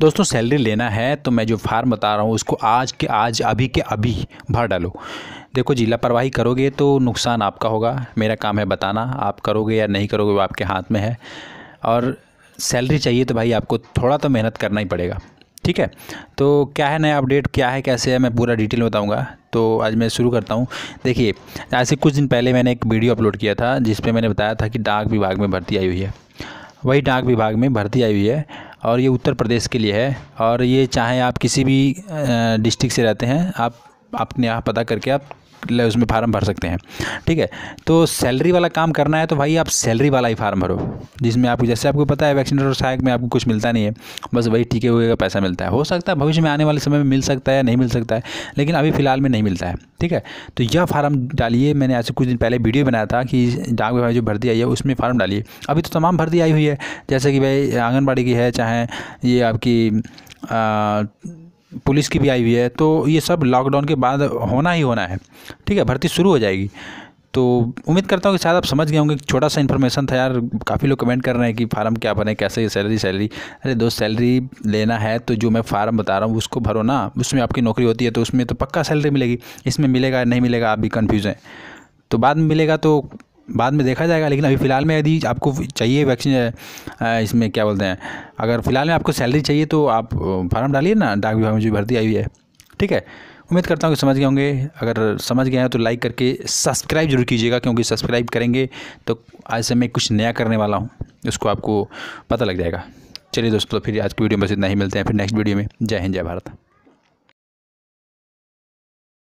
दोस्तों सैलरी लेना है तो मैं जो फार्म बता रहा हूँ उसको आज के आज अभी के अभी भर डालो। देखो जी, लापरवाही करोगे तो नुकसान आपका होगा, मेरा काम है बताना, आप करोगे या नहीं करोगे वो आपके हाथ में है। और सैलरी चाहिए तो भाई आपको थोड़ा तो मेहनत करना ही पड़ेगा, ठीक है। तो क्या है नया अपडेट, क्या है कैसे है, मैं पूरा डिटेल में बताऊंगा। तो आज मैं शुरू करता हूं। देखिए, आज से कुछ दिन पहले मैंने एक वीडियो अपलोड किया था जिस पे मैंने बताया था कि डाक विभाग में भर्ती आई हुई है। वही डाक विभाग में भर्ती आई हुई है और ये उत्तर प्रदेश के लिए है। और ये चाहे आप किसी भी डिस्ट्रिक्ट से रहते हैं, आप अपने यहाँ पता करके आप उसमें फार्म भर सकते हैं, ठीक है। तो सैलरी वाला काम करना है तो भाई आप सैलरी वाला ही फार्म भरो, जिसमें आपको जैसे आपको पता है वैक्सीनेटर और सहायक में आपको कुछ मिलता नहीं है, बस वही टीके हुए का पैसा मिलता है। हो सकता है भविष्य में आने वाले समय में मिल सकता है या नहीं मिल सकता है, लेकिन अभी फ़िलहाल में नहीं मिलता है, ठीक है। तो यह फार्म डालिए, मैंने आज से कुछ दिन पहले वीडियो बनाया था कि डाक विभाग जो भर्ती आई है उसमें फार्म डालिए। अभी तो तमाम भर्ती आई हुई है, जैसे कि भाई आंगनबाड़ी की है, चाहे ये आपकी पुलिस की भी आई हुई है। तो ये सब लॉकडाउन के बाद होना ही होना है, ठीक है, भर्ती शुरू हो जाएगी। तो उम्मीद करता हूँ कि शायद आप समझ गए होंगे। छोटा सा इन्फॉर्मेशन था यार, काफ़ी लोग कमेंट कर रहे हैं कि फार्म क्या बने, कैसे सैलरी। अरे दोस्त, सैलरी लेना है तो जो मैं फार्म बता रहा हूँ उसको भरो ना, उसमें आपकी नौकरी होती है तो उसमें तो पक्का सैलरी मिलेगी। इसमें मिलेगा नहीं मिलेगा आप भी कन्फ्यूज़ हैं, तो बाद में मिलेगा तो बाद में देखा जाएगा। लेकिन अभी फ़िलहाल में यदि आपको चाहिए वैक्सीन, इसमें क्या बोलते हैं, अगर फ़िलहाल में आपको सैलरी चाहिए तो आप फार्म डालिए ना, डाक विभाग में जो भर्ती आई हुई है, ठीक है। उम्मीद करता हूँ कि समझ गए होंगे। अगर समझ गए हैं तो लाइक करके सब्सक्राइब जरूर कीजिएगा, क्योंकि सब्सक्राइब करेंगे तो आज से मैं कुछ नया करने वाला हूँ, उसको आपको पता लग जाएगा। चलिए दोस्तों, फिर आज की वीडियो में बस इतना ही, मिलते हैं फिर नेक्स्ट वीडियो में। जय हिंद, जय भारत।